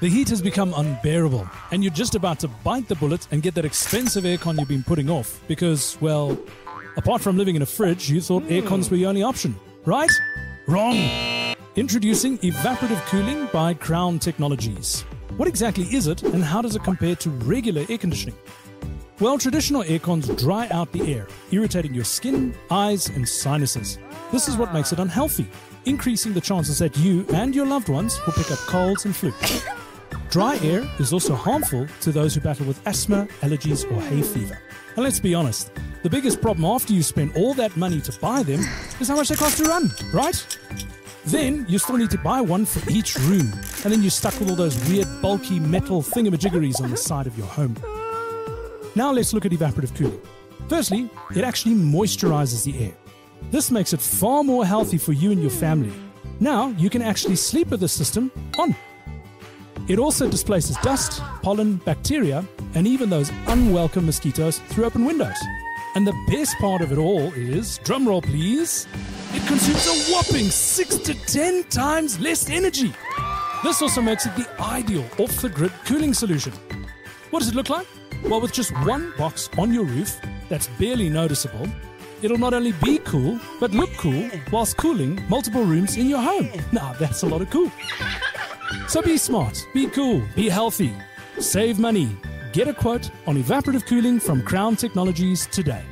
The heat has become unbearable, and you're just about to bite the bullet and get that expensive aircon you've been putting off because, well, apart from living in a fridge, you thought aircons were your only option, right? Wrong! Introducing evaporative cooling by Crown Technologies. What exactly is it, and how does it compare to regular air conditioning? Well, traditional aircons dry out the air, irritating your skin, eyes, and sinuses. This is what makes it unhealthy, increasing the chances that you and your loved ones will pick up colds and flu. Dry air is also harmful to those who battle with asthma, allergies, or hay fever. And let's be honest, the biggest problem after you spend all that money to buy them is how much they cost to run, right? Then you still need to buy one for each room, and then you're stuck with all those weird bulky metal thingamajiggeries on the side of your home. Now let's look at evaporative cooling. Firstly, it actually moisturizes the air. This makes it far more healthy for you and your family. Now you can actually sleep with the system on. It also displaces dust, pollen, bacteria, and even those unwelcome mosquitoes through open windows. And the best part of it all is, drumroll please, it consumes a whopping 6 to 10 times less energy. This also makes it the ideal off-the-grid cooling solution. What does it look like? Well, with just one box on your roof that's barely noticeable, it'll not only be cool, but look cool whilst cooling multiple rooms in your home. Now, that's a lot of cool. So be smart, be cool, be healthy, save money. Get a quote on evaporative cooling from Crown Technologies today.